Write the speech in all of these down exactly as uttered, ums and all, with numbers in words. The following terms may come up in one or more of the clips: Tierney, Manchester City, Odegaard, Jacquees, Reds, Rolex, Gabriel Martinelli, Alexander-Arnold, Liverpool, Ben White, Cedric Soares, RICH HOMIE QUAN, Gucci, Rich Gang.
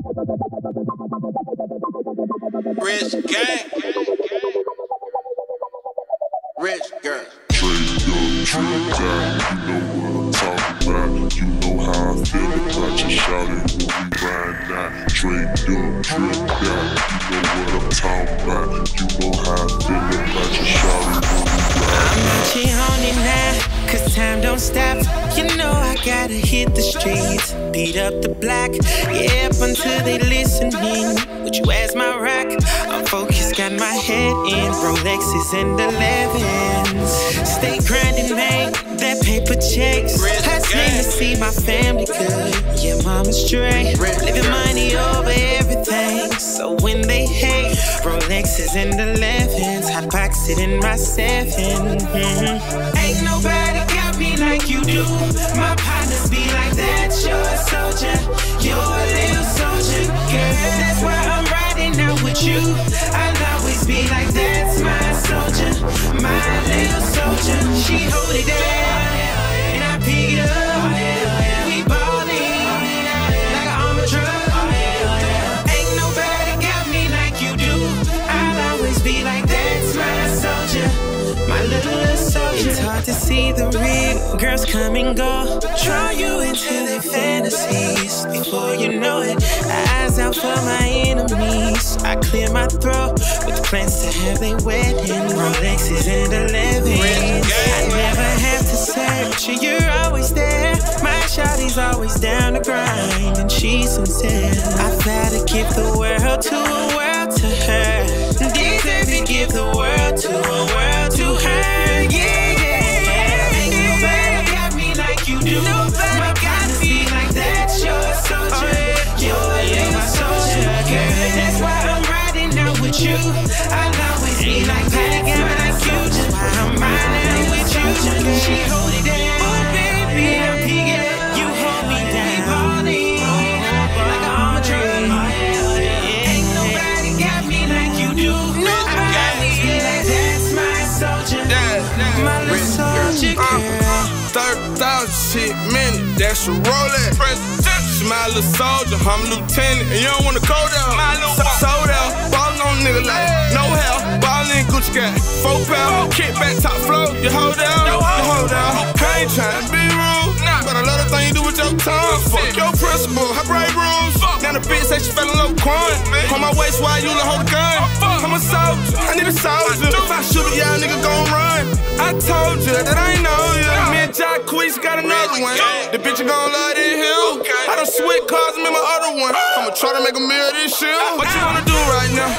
Rich gang, rich gang. Trade up, trade down. You know what I'm talking about. You know how I feel about you shouting when we ride out. Trade up, trade down. You know what I'm talking about. You know how I feel about you shouting when we ride out. I'm not cheating on you now, 'cause time don't stop. You know I gotta hit the streets, beat up the block, yeah, up until they listening. Would you ask my rock? I'm focused, got my head in Rolexes and elevens. Stay grinding, man, that paper checks. Last name to see my family good. Yeah, mama's straight, living money over everything. So when they hate, Rolexes and elevens, I box it in my seven. Mm-hmm. Ain't nobody got me like you do. My partners be like that. You're a soldier, you're a little soldier, girl. That's why I'm riding out with you. I'll always be like, that's my soldier, my little soldier. She hold it down, and I pick it up. We ballin' like an armored truck. Ain't nobody got me like you do. I'll always be like, that's my soldier, my little soldier. It's hard to see the real girls come and go, draw you into their fantasies. Before you know it, eyes out for my enemies. I clear my throat with plans to have a wedding. Rolexes and elevens. I never have to search, you're always there. My shawty's always down to grind, and she's sincere. I've got to give the world to a world to her. Deserve to give the world to a world. You, I'll always be like that, like you. Just why I'm riding with you. She hold it down, oh baby, I'm picking up. You hold me down, we ballin' like an armored truck. Ain't nobody got me like you do. I'll always be like, that's my soldier, my little soldier, girl. thirty thousand shit minute, that's a Rolex. My little soldier, I'm lieutenant, and you don't wanna go down. My little sold out. Nigga like no hell, ballin' Gucci got four pound, kick back top flow, you hold down, you hold down. I ain't tryna be rude, but I love the thing you do with your tongue. Fuck your principal, I break rules. Now the bitch say she fell in love with Quan. On my waist, why you the hold the gun? I'm a soldier, I need a soldier. If I shoot a y'all nigga gon' run. I told you that I ain't know you. Me and Jacquees got another one. The bitch you gon' love this hill. I done switch cars and my other one. I'ma try to make a meal this year. What you wanna do right now?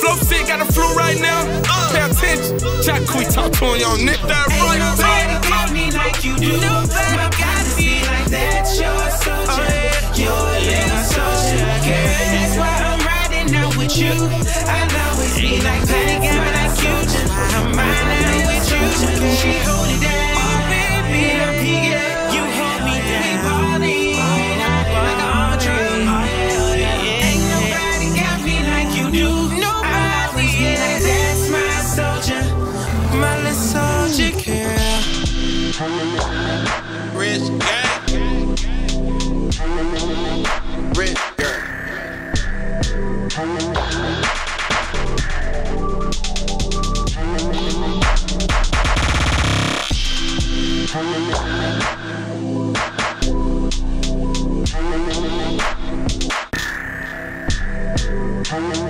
Flow sick, got the flu right now. Uh, Pay attention. Jacquees talk to him, y'all nick that right. Ain't nobody got me like you do. My God be like that. You're a soldier, you're a little soldier, girl. That's why I'm riding out with you. I'll always be like that, like you. Just why I'm riding with you. She hold it down, oh baby, I'm picking up. You hold me down, we ballin' like an armored truck. You know I always be like, that's my soldier, my little soldier, girl. Rich gang, rich girl. Hello.